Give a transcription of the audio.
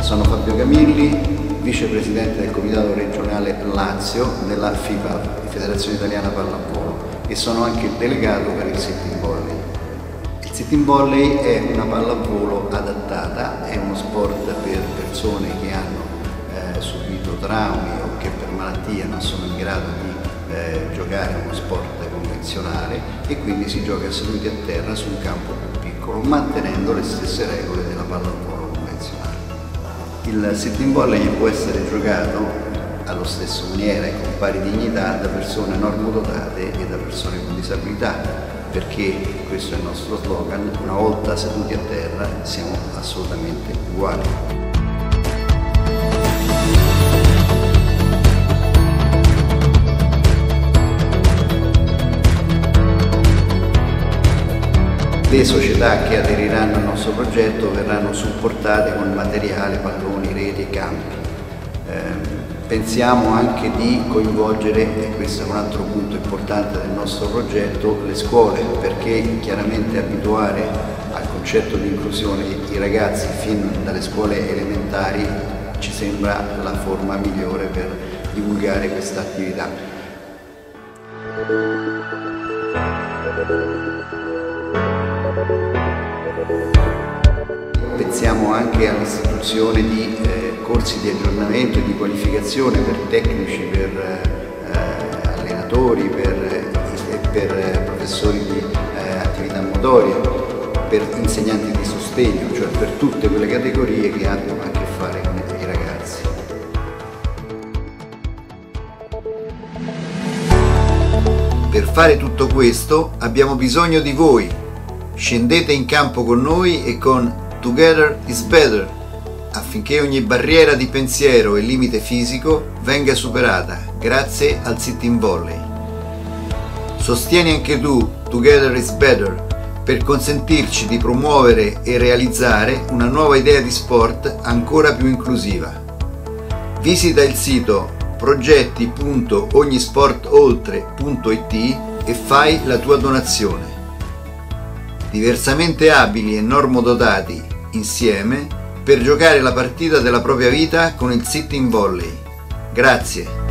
Sono Fabio Camilli, vicepresidente del Comitato Regionale Lazio della FIPAV, Federazione Italiana Pallavolo, e sono anche il delegato per il Sitting Volley. Il Sitting Volley è una pallavolo adattata, è uno sport per persone che hanno subito traumi o che per malattia non sono in grado di giocare uno sport convenzionale, e quindi si gioca seduti a terra su un campo più piccolo, mantenendo le stesse regole della pallavolo convenzionale. Il Sitting Volley può essere giocato allo stesso maniera e con pari dignità da persone normodotate e da persone con disabilità, perché questo è il nostro slogan: una volta seduti a terra siamo assolutamente uguali. Le società che aderiranno al nostro progetto verranno supportate con materiale, palloni, reti e campi. Pensiamo anche di coinvolgere, e questo è un altro punto importante del nostro progetto, le scuole, perché chiaramente abituare al concetto di inclusione i ragazzi fin dalle scuole elementari ci sembra la forma migliore per divulgare questa attività. Pensiamo anche all'istituzione di corsi di aggiornamento e di qualificazione per tecnici, per allenatori, per professori di attività motoria, per insegnanti di sostegno, cioè per tutte quelle categorie che hanno a che fare con i ragazzi. Per fare tutto questo abbiamo bisogno di voi. Scendete in campo con noi e con Together is Better, affinché ogni barriera di pensiero e limite fisico venga superata grazie al Sitting Volley. Sostieni anche tu Together is Better per consentirci di promuovere e realizzare una nuova idea di sport ancora più inclusiva. Visita il sito progetti.ognisportoltre.it e fai la tua donazione. Diversamente abili e normodotati insieme per giocare la partita della propria vita con il Sitting Volley. Grazie.